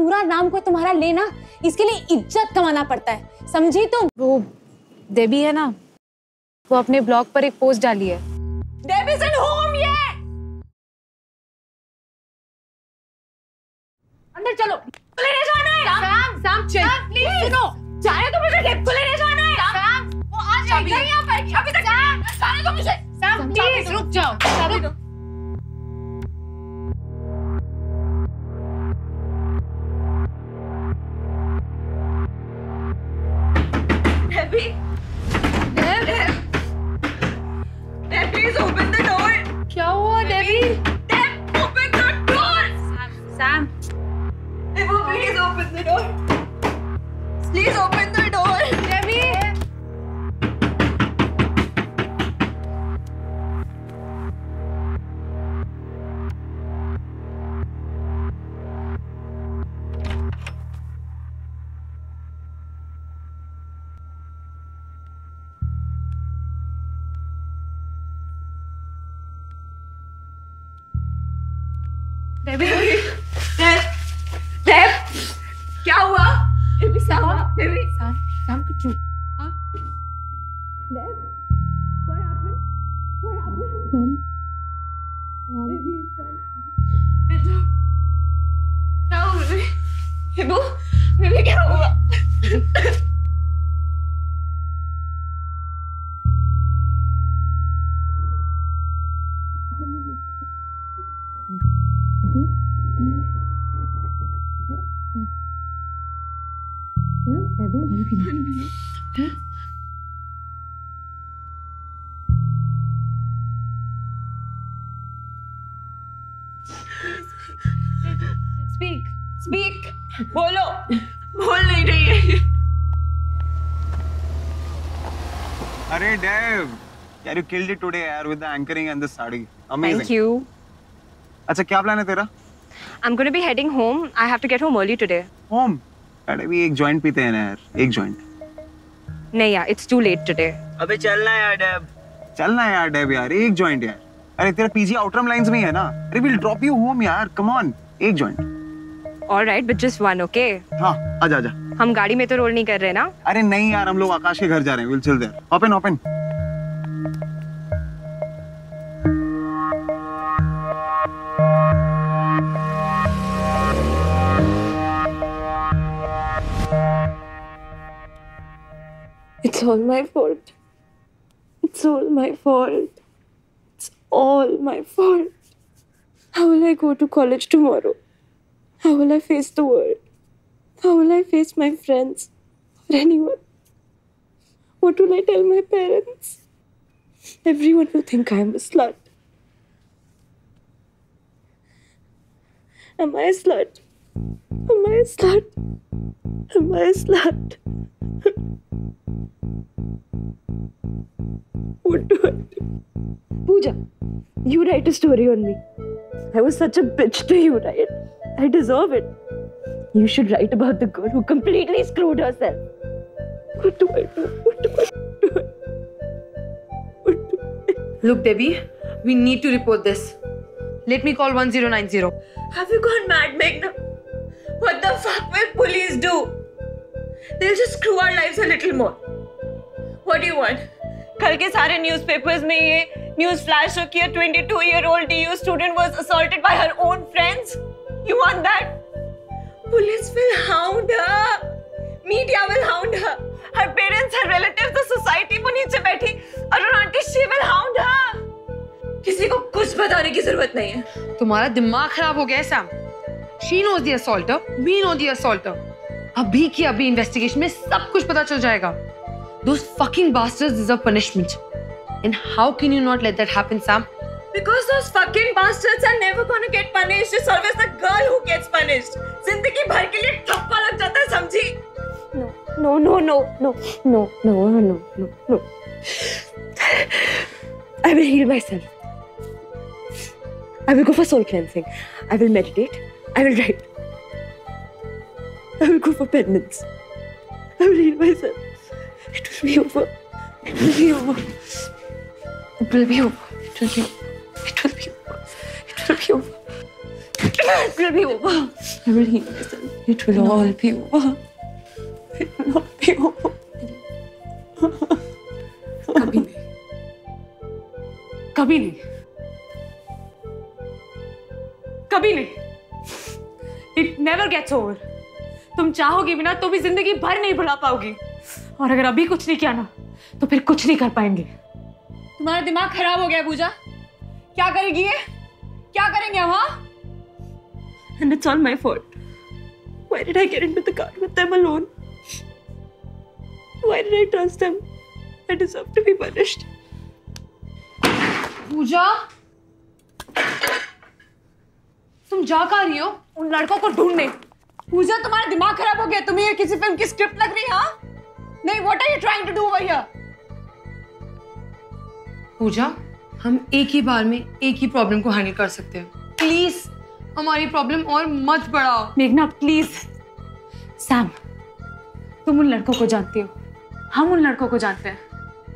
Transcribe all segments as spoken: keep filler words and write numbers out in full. पूरा नाम को तुम्हारा लेना, इसके लिए इज्जत कमाना पड़ता है, समझी तुम? वो देवी है ना, वो अपने ब्लॉग पर एक पोस्ट डाली है। देवीज़ एंड होम ये। अंदर चलो। खुले नहीं जाना है। शाम, शाम चल। प्लीज सुनो। जाने तो मुझे खुले नहीं जाना है। शाम, वो आज जाएगी यहाँ पर। अभी तक जाने तो मुझे। शाम, प्लीज रुक जाओ। देवी, देव, देव, क्या हुआ? देवी, साम, देवी, साम, साम कुछ नहीं। हाँ, देव, what happened? What happened? साम, देवी इसका, बेटा, क्या हुआ देवी? देवो, देवी क्या हुआ? Speak, speak, बोलो, बोल नहीं रही है। अरे डेव, यार you killed it today यार with the anchoring and the sari, amazing. Thank you. अच्छा क्या प्लान है तेरा? I'm going to be heading home. I have to get home early today. Home? अरे भी एक joint पीते हैं ना यार, एक joint. नहीं यार, it's too late today. अबे चलना यार डेव, चलना यार डेव यार, एक joint यार. अरे तेरा पीजी आउटरम लाइंस में है ना, अरे we'll drop you home यार, come on, एक joint. All right, but just one, okay? हाँ, आजा आजा. हम गाड़ी में तो रोल नहीं कर रहे ना? अरे नहीं यार, हम लोग आकाश के घर जा रहे हैं, we'll chill there. Open, open. It's all my fault. It's all my fault. It's all my fault. How will I go to college tomorrow? How will I face the world? How will I face my friends or anyone? What will I tell my parents? Everyone will think I am a slut. Am I a slut? Am I a slut? Am I a slut? What do I do? Pooja, you write a story on me. I was such a bitch to you, right? I deserve it. You should write about the girl who completely screwed herself. What do I do? What do I do? What do I do? Look, Devi, we need to report this. Let me call one zero nine zero. Have you gone mad, Meghna? What the fuck will police do? They'll just screw our lives a little more. What do you want? कल के सारे newspapers में ये news flash हो कि a twenty-two-year-old D U student was assaulted by her own friends. You want that? Police will hound her. Media will hound her. Her parents, her relatives, the society वो नीचे बैठी और aunty she will hound her. किसी को कुछ बताने की जरूरत नहीं है। तुम्हारा दिमाग खराब हो गया है Sam. She knows the assaulter. We know the assaulter. अभी की अभी इन्वेस्टिगेशन में सब कुछ पता चल जाएगा। Those fucking bastards deserve punishment. And how can you not let that happen, Sam? Because those fucking bastards are never going to get punished. It's always the girl who gets punished. जिंदगी भर के लिए ठप्पा लग जाता है, समझी? No, no, no, no, no, no, no, no, no, no. I will heal myself. I will go for soul cleansing. I will meditate. I will write. I will go for penance. I will heal myself. It will be over. It will be over. It will be over. It will be. It will be over. It will be over. It will be over. every reason. It will no. all be over. It will all be over. कभी नहीं, कभी नहीं, कभी नहीं। It never gets over. तुम चाहोगी भी ना तो भी जिंदगी भर नहीं भुला पाओगी, और अगर अभी कुछ नहीं किया ना तो फिर कुछ नहीं कर पाएंगे। तुम्हारा दिमाग खराब हो गया पूजा। क्या करेगी ये? क्या करेंगे हम? हाँ, and it's all my fault. Why did I get into the car with them alone? Why did I trust them? I deserve to be punished. पूजा, तुम जा कहाँ रही हो? उन लड़कों को ढूंढने। पूजा, तुम्हारा दिमाग खराब हो गया। तुम्हें ये किसी फिल्म की स्क्रिप्ट लग रही है? हाँ? नहीं, what are you trying to do over here? पूजा, हम एक ही बार में एक ही प्रॉब्लम को हैंडल कर सकते हैं। प्लीज हमारी प्रॉब्लम और मत बढ़ाओ। मेघना प्लीज। सैम, तुम उन लड़कों को जानती हो, हम उन लड़कों को जानते हैं।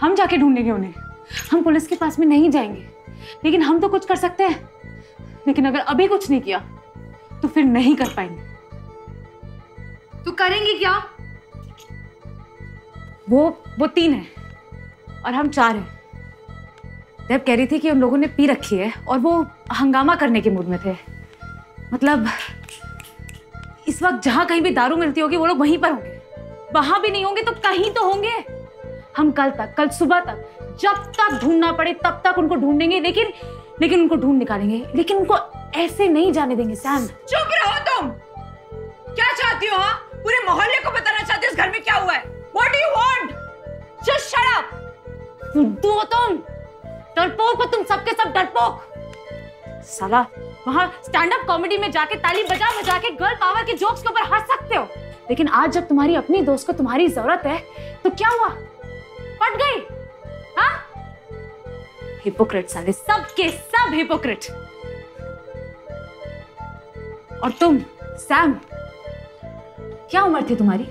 हम जाके ढूंढेंगे उन्हें। हम पुलिस के पास में नहीं जाएंगे, लेकिन हम तो कुछ कर सकते हैं। लेकिन अगर अभी कुछ नहीं किया तो फिर नहीं कर पाएंगे। तो करेंगे क्या? वो वो तीन है और हम चार हैं। देव कह रही थी कि उन लोगों ने पी रखी है और वो हंगामा करने के मूड में थे। मतलब इस वक्त जहाँ कहीं भी दारू मिलती होगी वो लोग वहीं पर होंगे। वहाँ भी नहीं होंगे तो कहीं तो होंगे। हम कल तक, कल सुबह तक, जब तक ढूंढना पड़े तब तक उनको ढूंढेंगे, लेकिन लेकिन उनको ढूंढ निकालेंगे। लेकिन उनको ऐसे नहीं जाने देंगे। सैम चुप रहो तुम। क्या चाहती हो? हाँ, पूरे मोहल्ले को बताना चाहती हो इस घर में क्या हुआ है? What do you want? Just shut up. दो तुम डरपोक हो, तुम सबके सब डरपोक। साला वहाँ स्टैंड अप कॉमेडी में जाके ताली बजा बजा के गर्ल पावर के जोक्स के ऊपर हंस सकते हो, लेकिन आज जब तुम्हारी अपनी दोस्त को तुम्हारी जरूरत है तो क्या हुआ? फट गई। हाँ, हिपोक्रेट साले, सब के सब हिपोक्रेट। और तुम सैम, क्या उम्र थी तुम्हारी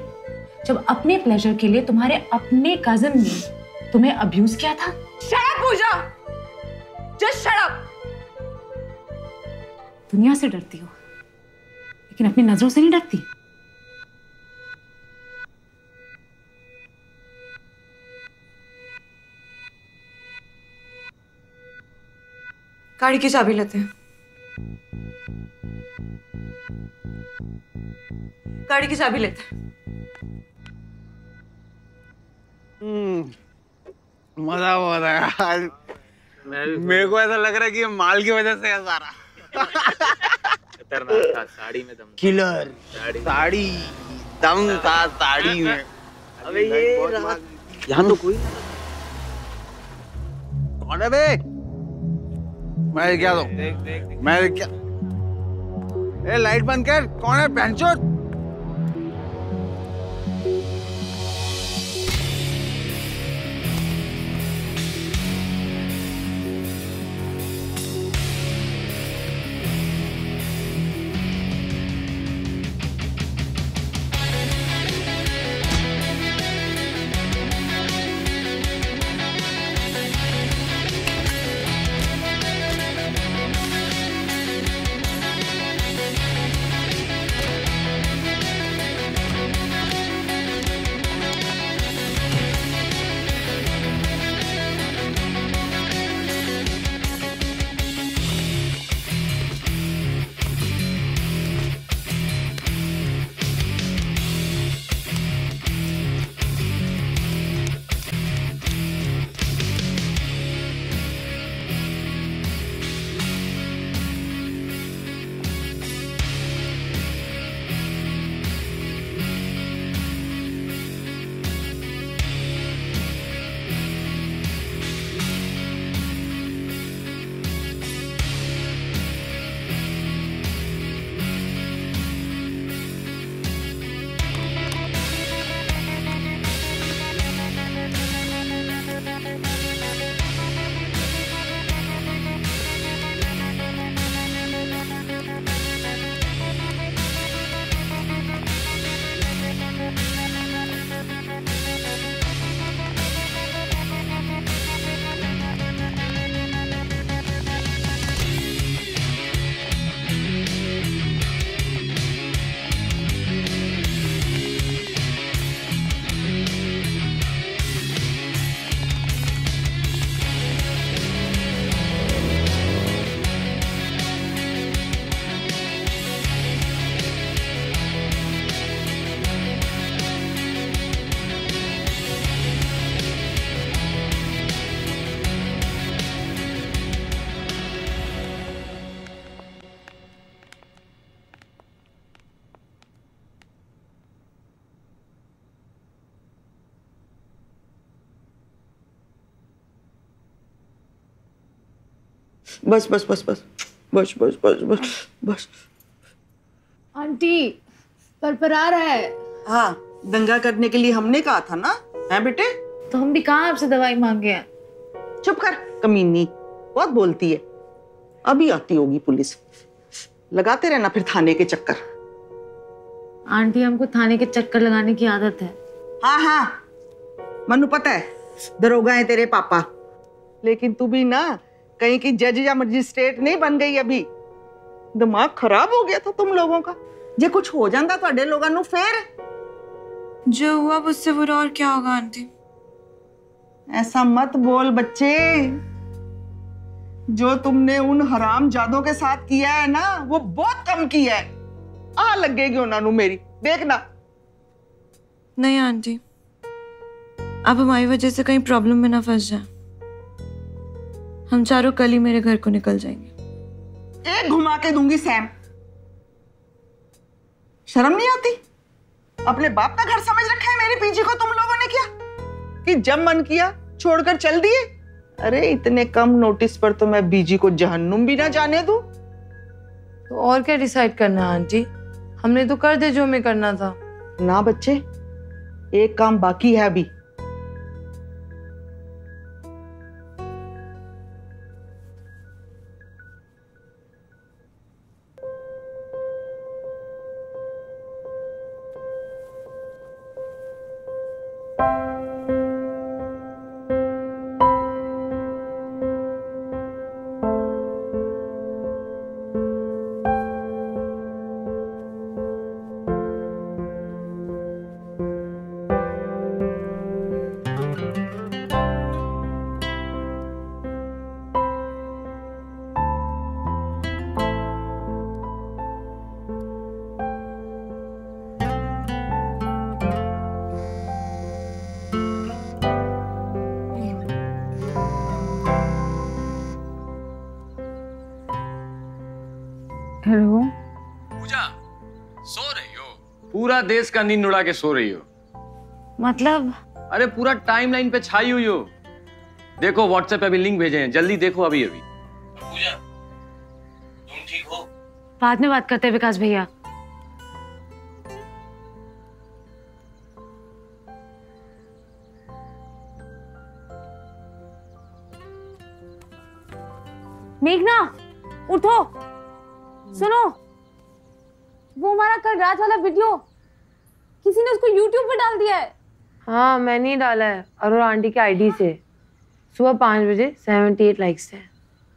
जब अपने प्लेजर के लिए तुम्हारे अपने कजन ने तुम्हें अब्यूज किया था? Shut up, पूजा! Just shut up! दुनिया से डरती हो, लेकिन अपनी नजरों से नहीं डरती। गाड़ी की चाबी लेते हैं। गाड़ी की चाबी लेते हैं। हम्म, मजा बहुत आया। मेरे को ऐसा लग रहा है कि माल की वजह से है सारा। खतरनाक था, साड़ी में दम। किलर, साड़ी, दम था साड़ी में। अबे ये रहा, यहाँ तो कोई नहीं। कौन है बे? मैं क्या तो? मैं क्या? ए लाइट बंद कर। कौन है बहनचोद? बस बस बस बस बस बस बस बस बस। आंटी परपरा रहा है। हाँ, दंगा करने के लिए हमने कहा था ना, हैं बेटे? तो हम भी कहाँ आपसे दवाई मांगे हैं। चुप कर कमीनी, बहुत बोलती है। अभी आती होगी पुलिस, लगाते रहना फिर थाने के चक्कर। आंटी हमको थाने के चक्कर लगाने की आदत है। हाँ हाँ मनु पता है, दरोगा है तेरे पापा, लेकिन तू भी ना कहीं की जज या मजिस्ट्रेट नहीं बन गई अभी। दिमाग खराब हो गया था तुम लोगों का। जे कुछ हो जाता तुहाडे लोगां नूं फेर जो हुआ उससे बुरा और क्या होगा। आंटी ऐसा मत बोल बच्चे, जो तुमने उन हरामजादों के साथ किया है ना वो बहुत कम किया है। आ लगेगी उन्होंने मेरी, देखना। नहीं आंटी, आप हमारी वजह से कहीं प्रॉब्लम में ना फंस जाए। हम चारों कल ही मेरे घर को निकल जाएंगे। एक घुमा के दूंगी सैम। शर्म नहीं आती? अपने बाप का घर समझ रखा है मेरी पीजी को तुम लोगों ने, क्या कि जब मन किया छोड़कर चल दिए। अरे इतने कम नोटिस पर तो मैं बीजी को जहन्नुम भी ना जाने दूं। तो और क्या डिसाइड करना है आंटी, हमने तो कर दे जो हमें करना था ना। बच्चे एक काम बाकी है अभी। हेलो पूजा, सो रही हो? पूरा देश का नींद उड़ा के सो रही हो मतलब? अरे पूरा टाइमलाइन पे छाई हुई हो। देखो व्हाट्सएप पे अभी लिंक भेजे हैं, जल्दी देखो अभी अभी। पूजा तुम ठीक हो? बाद में बात करते हैं विकास भैया। मेघना उठो, सुनो वो हमारा कल रात वाला वीडियो किसी ने उसको यूट्यूब पे डाल दिया है। हाँ मैंने ही डाला है, और आंटी के आईडी से। सुबह पाँच बजे सेवेंटी एट लाइक्स है,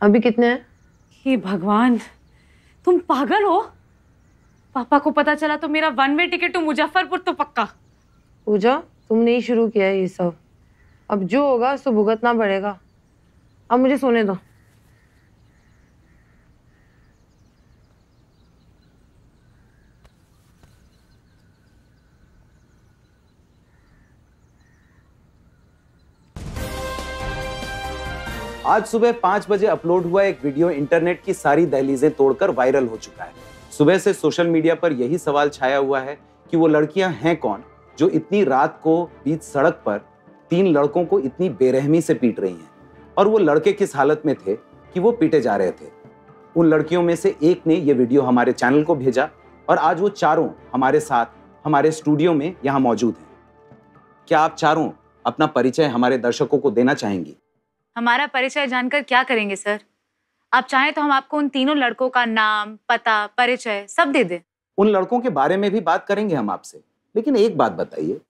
अभी कितने हैं? हे भगवान तुम पागल हो? पापा को पता चला तो मेरा one way ticket to Muzaffarpur तो पक्का। पूजा तुमने ही शुरू किया है ये सब, अब जो होगा उसको भुगतना पड़ेगा। अब मुझे सोने दो। आज सुबह पाँच बजे अपलोड हुआ एक वीडियो इंटरनेट की सारी दहलीजें तोड़कर वायरल हो चुका है। सुबह से सोशल मीडिया पर यही सवाल छाया हुआ है कि वो लड़कियां हैं कौन जो इतनी रात को बीच सड़क पर तीन लड़कों को इतनी बेरहमी से पीट रही हैं, और वो लड़के किस हालत में थे कि वो पीटे जा रहे थे। उन लड़कियों में से एक ने यह वीडियो हमारे चैनल को भेजा, और आज वो चारों हमारे साथ हमारे स्टूडियो में यहाँ मौजूद हैं। क्या आप चारों अपना परिचय हमारे दर्शकों को देना चाहेंगी? हमारा परिचय जानकर क्या करेंगे सर? आप चाहें तो हम आपको उन तीनों लड़कों का नाम, पता, परिचय सब दे दें। उन लड़कों के बारे में भी बात करेंगे हम आपसे, लेकिन एक बात बताइए,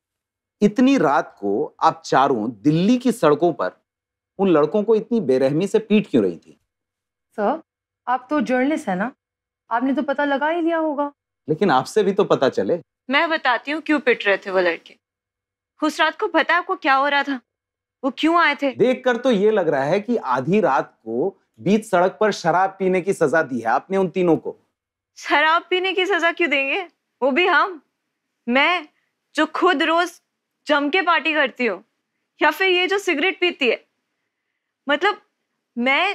इतनी रात को आप चारों दिल्ली की सड़कों पर उन लड़कों को इतनी बेरहमी से पीट क्यों रही थी? सर आप तो जर्नलिस्ट है ना, आपने तो पता लगा ही लिया होगा, लेकिन आपसे भी तो पता चले। मैं बताती हूँ क्यों पीट रहे थे वो लड़के। उस रात को पता आपको क्या हो रहा था? वो क्यों आए थे? देखकर तो ये लग रहा है कि आधी रात को बीच सड़क पर शराब पीने की सजा दी है आपने उन तीनों को। शराब पीने की सजा क्यों देंगे? वो भी हम, मैं जो खुद रोज जम के पार्टी करती हूँ, या फिर ये जो सिगरेट पीती है। मतलब मैं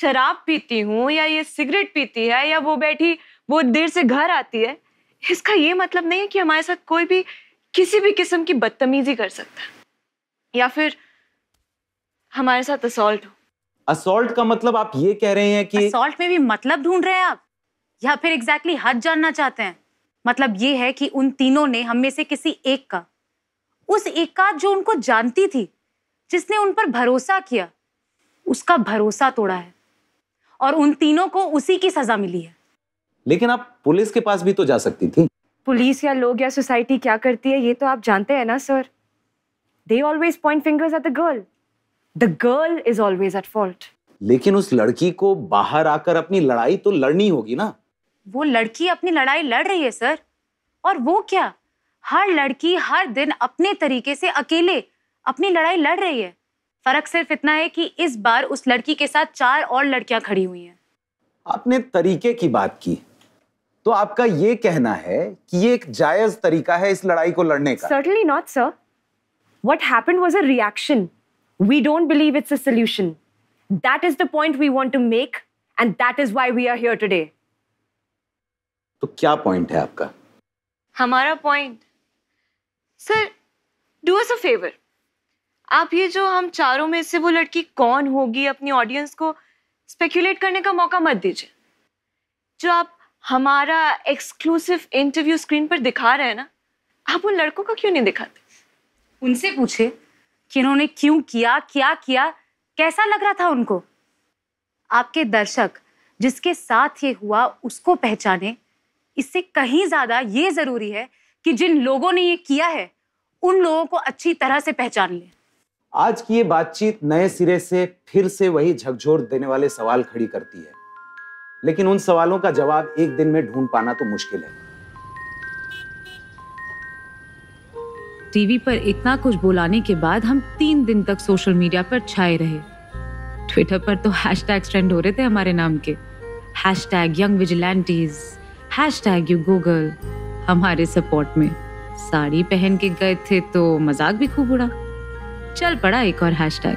शराब पीती हूँ या ये सिगरेट पीती है या वो बैठी वो देर से घर आती है, इसका ये मतलब नहीं है कि हमारे साथ कोई भी किसी भी किस्म की बदतमीजी कर सकता है या फिर हमारे साथ असॉल्ट हो। असॉल्ट का मतलब आप ये कह रहे हैं कि असॉल्ट में भी मतलब ढूंढ रहे हैं आप, या फिर एग्जैक्टली हद जानना चाहते हैं? मतलब ये है कि उन तीनों ने हम में से किसी एक का, उस एक का जो उनको जानती थी, जिसने उन पर भरोसा किया, उसका भरोसा तोड़ा है और उन तीनों को उसी की सजा मिली है। लेकिन आप पुलिस के पास भी तो जा सकती थी। पुलिस या लोग या सोसाइटी क्या करती है ये तो आप जानते हैं ना sir. They always point fingers at the girl. The girl is always at fault. लेकिन उस लड़की को बाहर आकर अपनी लड़ाई तो लड़नी होगी ना। वो लड़की अपनी लड़ाई लड़ रही है सर, और वो क्या, हर लड़की हर दिन अपने तरीके से अकेले अपनी लड़ाई लड़ रही है। फर्क सिर्फ इतना है कि इस बार उस लड़की के साथ चार और लड़कियां खड़ी हुई हैं। आपने तरीके की बात की, तो आपका ये कहना है कि ये एक जायज तरीका है इस लड़ाई को लड़ने का? Certainly not, sir. What happened was a reaction. We don't believe it's a solution. That is the point we want to make, and that is why we are here today. तो क्या point है आपका? हमारा point, sir, do us a favor. आप ये जो हम चारों में से वो लड़की कौन होगी अपनी ऑडियंस को स्पेक्यूलेट करने का मौका मत दीजिए। जो आप हमारा एक्सक्लूसिव इंटरव्यू स्क्रीन पर दिखा रहे हैं ना, आप उन लड़कों का क्यों नहीं दिखाते? उनसे पूछे कि इन्होंने क्यों किया, क्या किया, कैसा लग रहा था उनको। आपके दर्शक जिसके साथ ये हुआ उसको पहचाने, इससे कहीं ज्यादा ये जरूरी है कि जिन लोगों ने ये किया है उन लोगों को अच्छी तरह से पहचान लें। आज की ये बातचीत नए सिरे से फिर से वही झकझोर देने वाले सवाल खड़ी करती है, लेकिन उन सवालों का जवाब एक दिन में ढूंढ पाना तो मुश्किल है। टीवी पर इतना कुछ बोलाने के बाद हम तीन दिन तक सोशल मीडिया पर छाए रहे। ट्विटर पर तो हैशटैग्स ट्रेंड हो रहे थे हमारे नाम के, hashtag young vigilantes, hashtag you go girl. हमारे सपोर्ट में साड़ी पहन के गए थे तो मजाक भी खूब उड़ा। चल पड़ा एक और हैशटैग,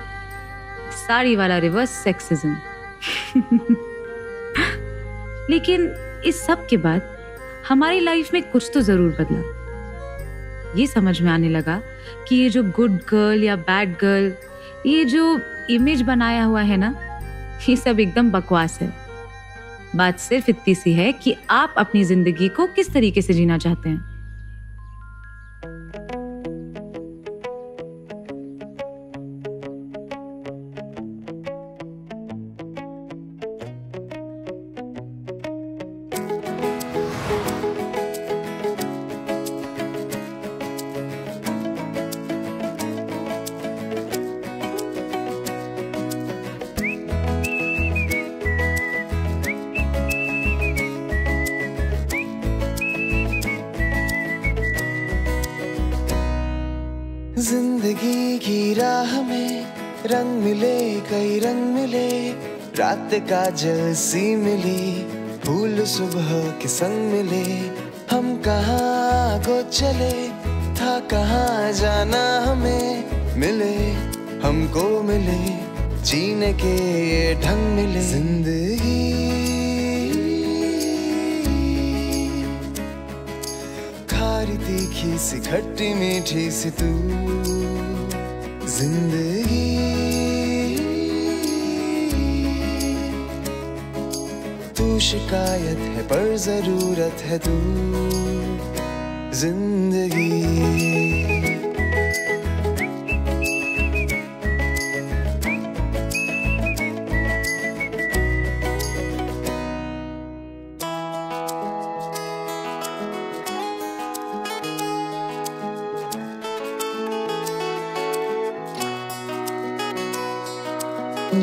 साड़ी वाला रिवर्स सेक्सिज्म। लेकिन इस सब के बाद हमारी लाइफ में कुछ तो जरूर बदला। ये समझ में आने लगा कि ये जो गुड गर्ल या बैड गर्ल, ये जो इमेज बनाया हुआ है ना, ये सब एकदम बकवास है। बात सिर्फ इतनी सी है कि आप अपनी जिंदगी को किस तरीके से जीना चाहते हैं। जिंदगी की राह में रंग मिले कई रंग मिले, रात का जलसी मिली, फूल सुबह के संग मिले। हम कहाँ को चले, था कहाँ जाना हमें, मिले हमको मिले जीने के ढंग मिले। जिंदगी खारी तीखी सी खट्टी मीठी सी तू, जिंदगी तू शिकायत है पर जरूरत है तू, जिंदगी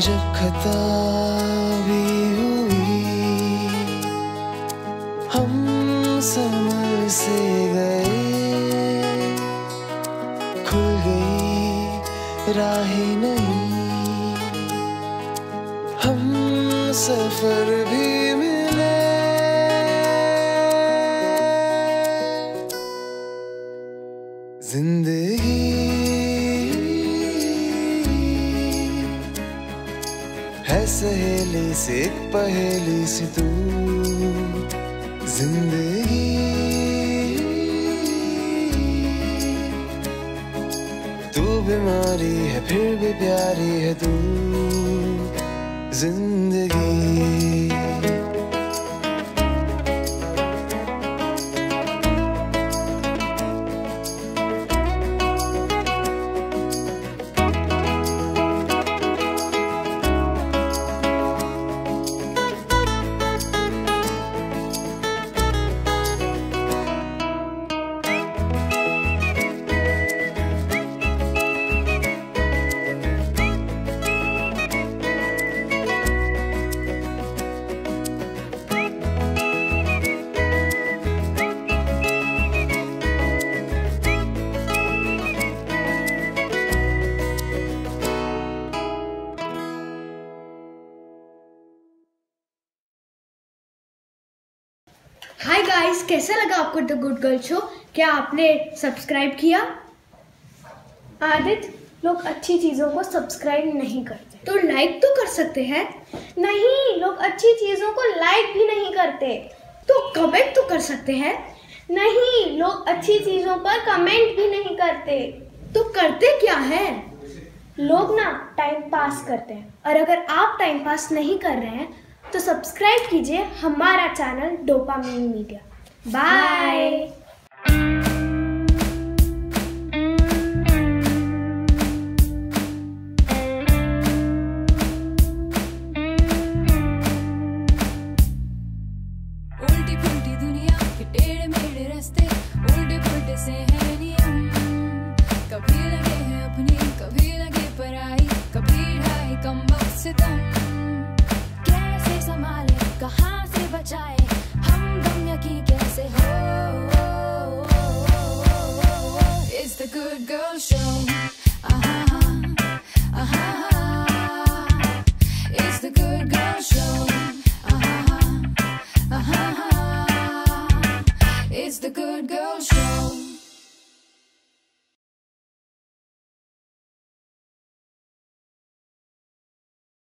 जब खता भी हुई हम समर से गए, खुल गई राहें नहीं, हम सफर भी मिले। जिंदगी है सहेली से एक पहेली सी तू, जिंदगी तू बीमारी है फिर भी प्यारी है तू, जिंदगी हाय गाइस, कैसा लगा आपको द गुड गर्ल शो? क्या आपने सब्सक्राइब किया? आदित्य, लोग अच्छी चीज़ों को सब्सक्राइब नहीं करते। तो लाइक तो कर सकते हैं। नहीं, लोग अच्छी चीज़ों को लाइक भी नहीं करते। तो कमेंट तो कर सकते हैं। नहीं, लोग अच्छी चीज़ों पर कमेंट भी नहीं करते। तो करते क्या है? लोग ना टाइम पास करते हैं। और अगर आप टाइम पास नहीं कर रहे हैं तो सब्सक्राइब कीजिए हमारा चैनल डोपामिन मीडिया। बाय। कहाँ से